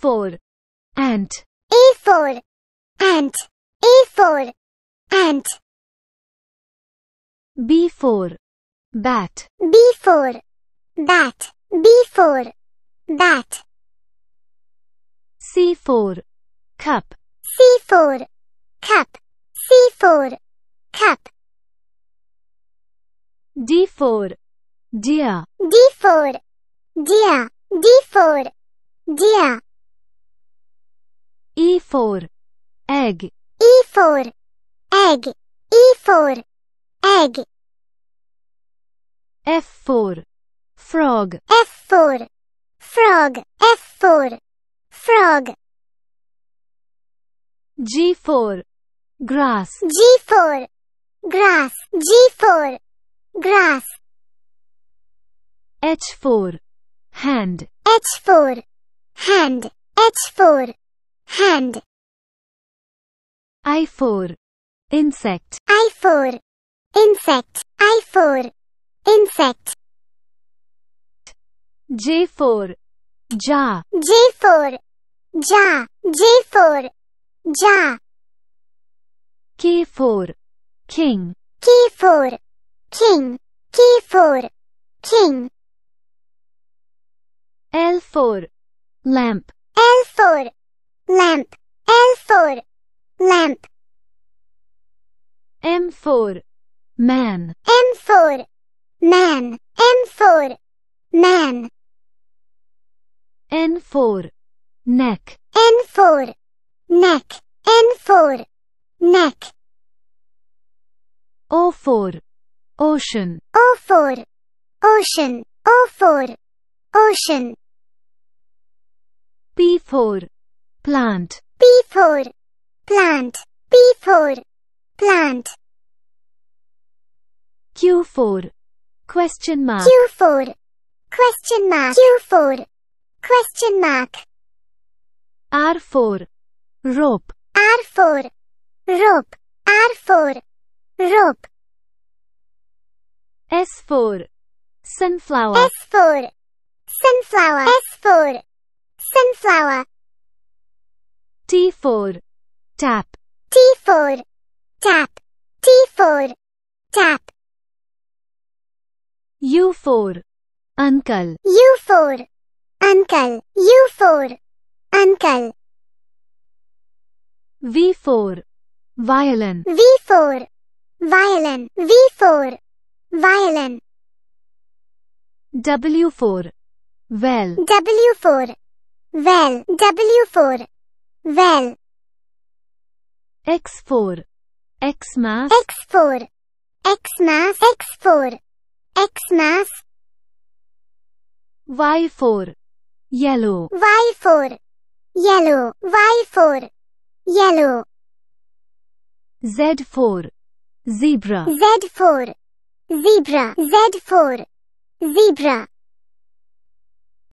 for ant, A for ant, A for ant. B for bat, B for bat, B for bat. C for cup, C for cup, C for cup. D for deer, D for deer, D for deer. E for egg, E for egg, E for egg. F for frog, F for frog, F for frog. G for grass, G for grass, G for grass. H for hand, H for hand, H for hand. I for insect, I for insect, I for insect. J for jar, J for jar, J for jar. K for king, K for king, K for king. L for lamp, L for lamp, L for lamp. M for man, M for man, M for man. N for neck, N for neck, N for neck. O for ocean, O for ocean, O for ocean. P for plant, P for plant, P for plant. Q for question mark, Q for question mark, Q for question mark. R for rope, R for rope, R for rope. S for sunflower, S for sunflower, S for sunflower. T for tap, T for tap, T for tap. U for uncle, U for uncle, U for uncle. V for violin, V for violin, V for violin. W for well, W for well, W for well. X for Xmas, X for Xmas, X for Xmas. Y for yellow, Y for yellow, Y for yellow. Z for zebra, Z for zebra, Z for zebra.